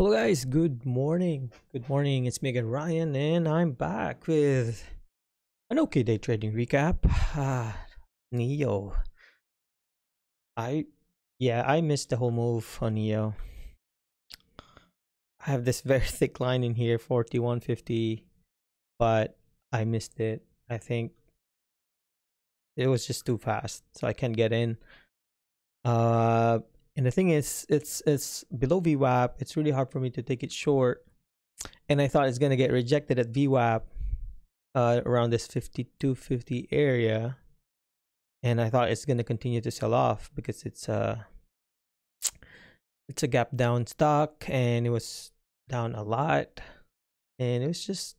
Hello guys, good morning, it's Megan Ryan and I'm back with an okay day trading recap. NIO, I missed the whole move on NIO. I have this very thick line in here, 41.50, but I missed it. I think it was just too fast, so I can't get in. And the thing is, it's below VWAP. It's really hard for me to take it short. And I thought it's going to get rejected at VWAP around this 52.50 area. And I thought it's going to continue to sell off because it's a gap down stock. And it was down a lot. And it was just,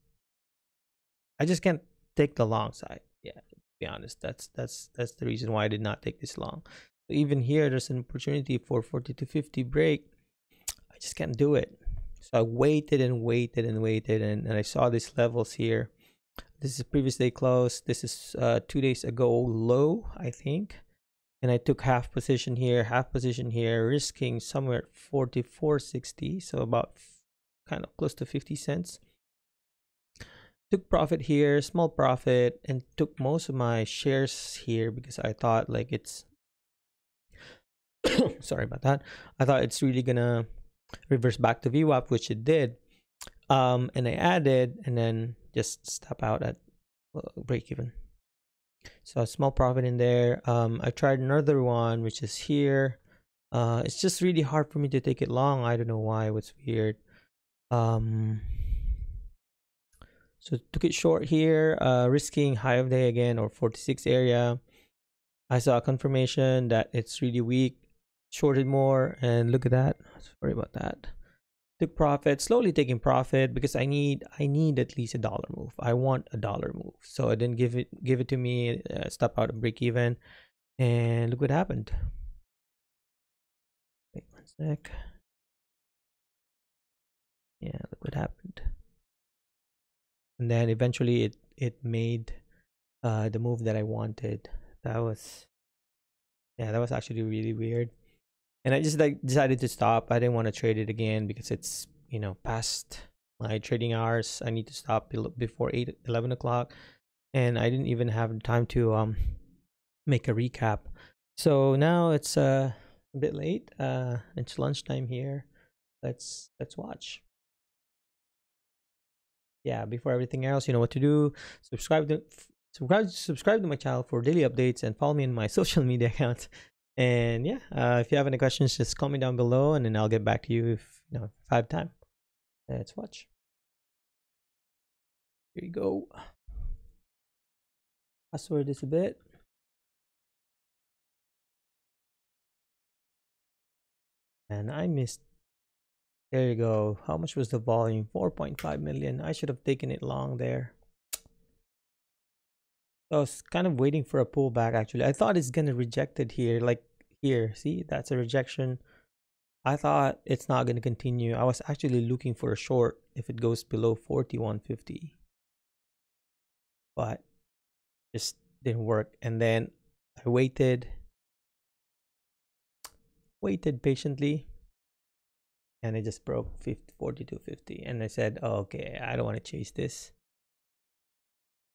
I just can't take the long side. Yeah, to be honest, that's the reason why I did not take this long. Even here, there's an opportunity for 42.50 break. I just can't do it. So I waited and waited and waited, and I saw these levels here. This is a previous day close. This is 2 days ago low, I think. And I took half position here, risking somewhere at 44.60, so about kind of close to 50 cents. Took profit here, small profit, and took most of my shares here because I thought like it's sorry about that. I thought it's really gonna reverse back to VWAP, which it did. And I added and then just stop out at break even. So a small profit in there. I tried another one, which is here. It's just really hard for me to take it long. I don't know why. What's weird. So took it short here, risking high of day again, or 46 area. I saw a confirmation that it's really weak. Shorted more, and look at that. Sorry about that. Took profit, slowly taking profit because I need at least $1 move. I want $1 move, so I didn't give it to me. Stop out and break even, and look what happened. Wait one sec. Yeah, look what happened. And then eventually it made the move that I wanted. That was actually really weird. And I just like decided to stop. I didn't want to trade it again because it's, you know, past my trading hours. I need to stop before 11 o'clock, and I didn't even have time to make a recap. So now it's a bit late. It's lunchtime here. Let's watch. Yeah, before everything else, you know what to do. Subscribe to my channel for daily updates and follow me in my social media accounts. And yeah, if you have any questions, just comment down below, and then I'll get back to you if I have time. Let's watch. Here you go. Fast forward this a bit. And I missed. There you go. How much was the volume? 4.5 million. I should have taken it long there. I was kind of waiting for a pullback, actually. I thought it's gonna reject it here, like here. See, that's a rejection. I thought it's not gonna continue. I was actually looking for a short if it goes below 41.50, but just didn't work. And then I waited patiently, and it just broke 42.50. And I said, okay, I don't want to chase this.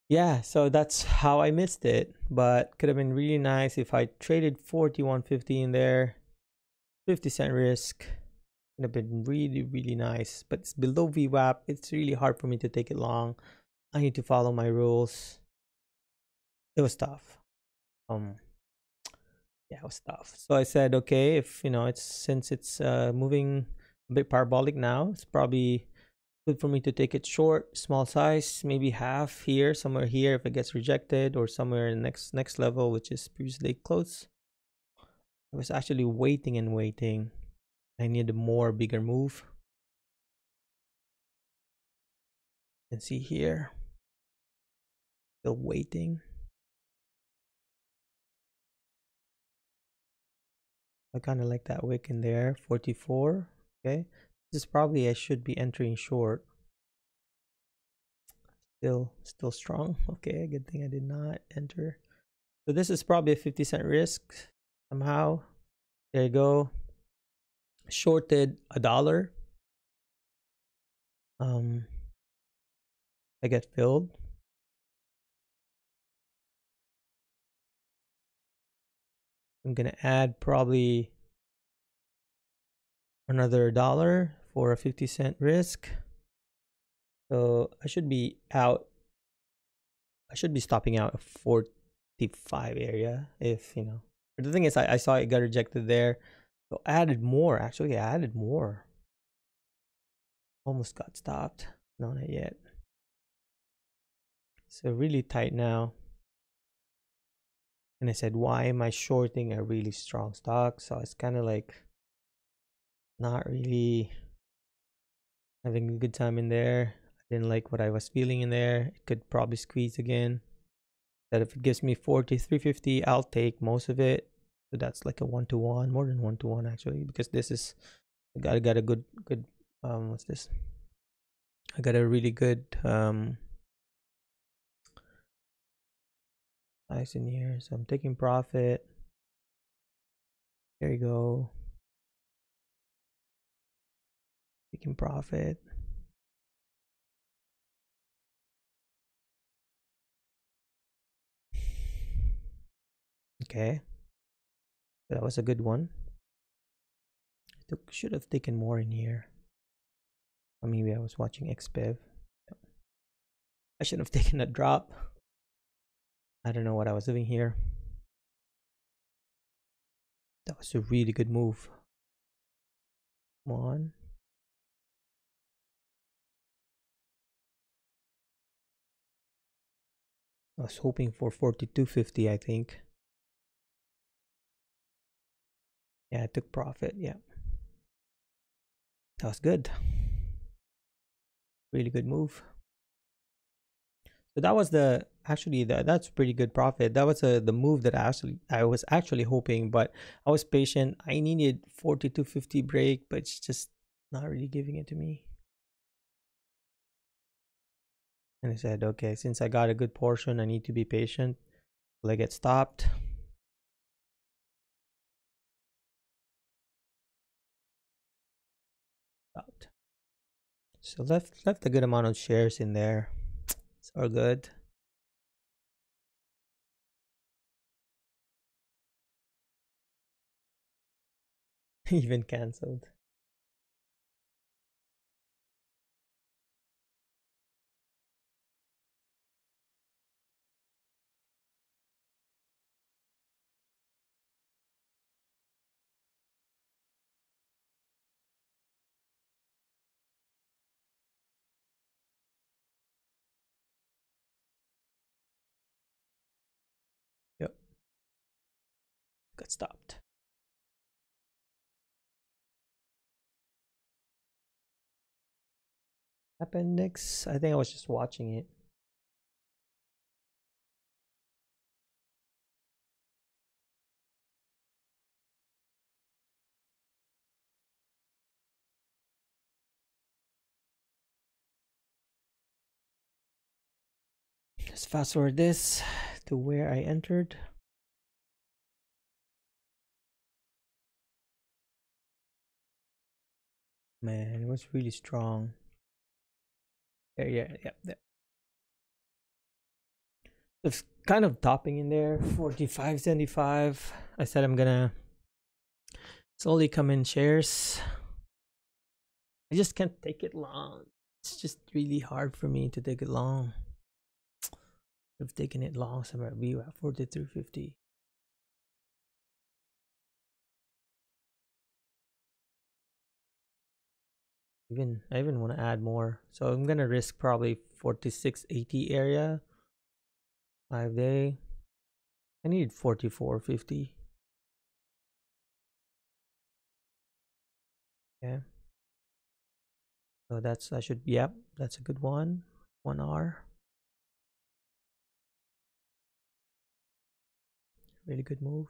Yeah, so that's how I missed it, but could have been really nice if I traded 41.50 in there. 50 cent risk. Could have been really, really nice. But it's below VWAP. It's really hard for me to take it long. I need to follow my rules. It was tough. Yeah, it was tough. So I said, okay, if you know, since it's moving a bit parabolic now, it's probably good for me to take it short, small size, maybe half here, somewhere here if it gets rejected, or somewhere in the next level, which is previously close. I was actually waiting and waiting. I need a bigger move. You can see here, still waiting. I kind of like that wick in there, 44. Okay. This is probably I should be entering short. Still strong. Okay, good thing I did not enter. So this is probably a 50 cent risk somehow. There you go. Shorted $1. I get filled. I'm going to add probably another dollar for a 50-cent risk. So I should be out. I should be stopping out at 45 area if, you know. But the thing is, I saw it got rejected there. So I added more. Actually, I added more. Almost got stopped. No, not yet. So really tight now. And I said, why am I shorting a really strong stock? So it's kind of like not really having a good time in there. I didn't like what I was feeling in there. It could probably squeeze again. That if it gives me 40, 350, I'll take most of it. So that's like a one-to-one, more than one-to-one actually, because this is, I got a good, what's this? I got a really good, nice in here, so I'm taking profit. There you go. Taking profit. Okay, that was a good one. Should have taken more in here. Or maybe I was watching XPEV. I should have taken a drop. I don't know what I was doing here. That was a really good move. Come on. I was hoping for 42.50, I think. Yeah, I took profit. Yeah. That was good. Really good move. So that was the that's pretty good profit. That was the move that I was actually hoping, but I was patient. I needed 42.50 break, but it's just not really giving it to me. And I said, okay, since I got a good portion, I need to be patient. Will I get stopped? Stopped. So left a good amount of shares in there. It's all good. Even cancelled. Yep. Got stopped. Happened next. I think I was just watching it. Let's fast forward this to where I entered. Man, it was really strong. Yeah. It's kind of topping in there, 45.75. I said I'm gonna slowly come in shares. I just can't take it long. It's just really hard for me to take it long. I've taken it long somewhere. We were at 43.50. I even want to add more, so I'm gonna risk probably 46.80 area. 5 day. I need 44.50. Okay, so that's yep, that's a good one. 1 hour. Really good move.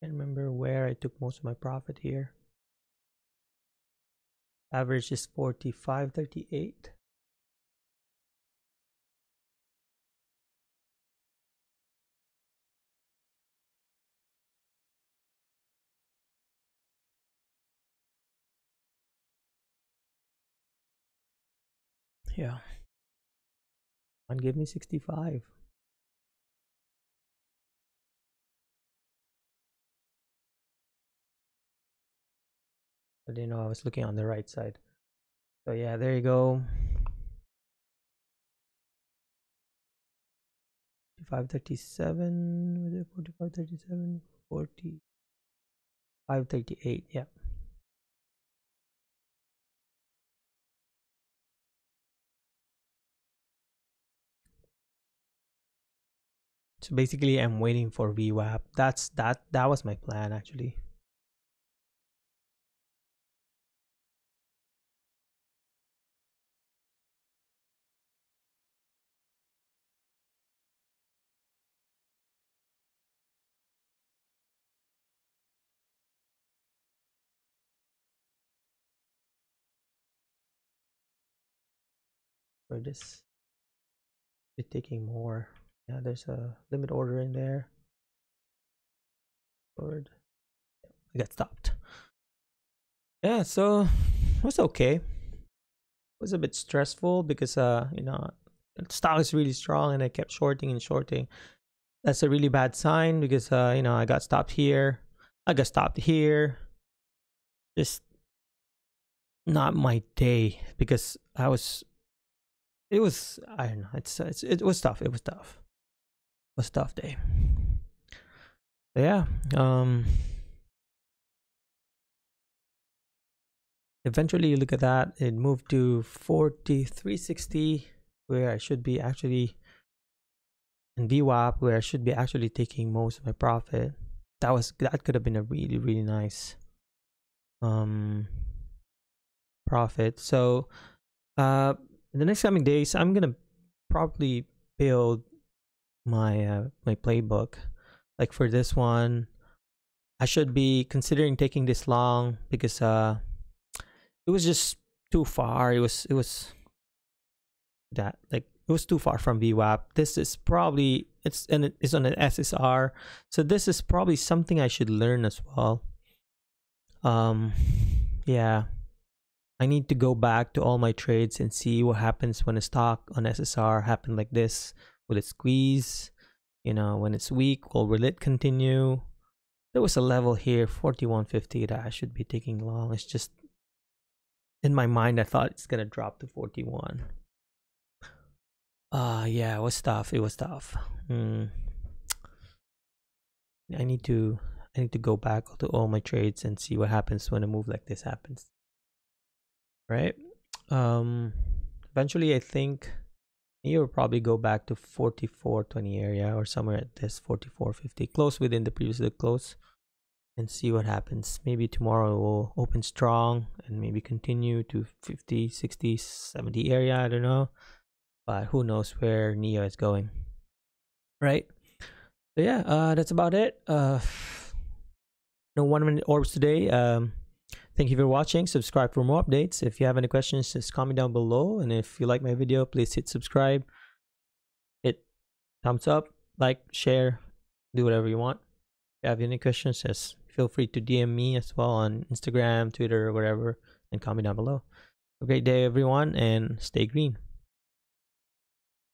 Can't remember where I took most of my profit here. Average is 45.38. Yeah. And give me 65. I didn't know I was looking on the right side. So yeah, there you go. 537, was it 4537? 4538, yeah. So basically I'm waiting for VWAP. That was my plan actually. This is taking more. Yeah, there's a limit order in there. Forward. I got stopped. Yeah, so it was okay. It was a bit stressful because you know, stock is really strong and I kept shorting and shorting. That's a really bad sign because you know, I got stopped here. I got stopped here. Just not my day because I was. It was, I don't know, it was tough, it was tough. It was a tough day. But yeah, eventually you look at that, it moved to 4360 where I should be actually, and VWAP where I should be actually taking most of my profit. That could have been a really, really nice profit. So in the next coming days, I'm gonna probably build my my playbook. Like for this one, I should be considering taking this long because it was just too far. It was too far from VWAP. This is probably it's on an SSR, so this is probably something I should learn as well. Yeah. I need to go back to all my trades and see what happens when a stock on SSR happened like this. Will it squeeze? You know, when it's weak, will it continue? There was a level here, 4150, that I should be taking long. It's just, in my mind, I thought it's gonna drop to 41. Yeah, it was tough. It was tough. I need to go back to all my trades and see what happens when a move like this happens. Right, eventually I think you will probably go back to 4420 area or somewhere at this 4450, close within the previous close, and see what happens. Maybe tomorrow will open strong and maybe continue to 50 60 70 area. I don't know, but who knows where NIO is going, right? So yeah, that's about it. No 1 minute orbs today. Thank you for watching. Subscribe for more updates. If you have any questions, just comment down below. And if you like my video, please hit subscribe, hit thumbs up, like, share, do whatever you want. If you have any questions, just feel free to DM me as well on Instagram, Twitter, or whatever, and comment down below. Have a great day, everyone, and stay green.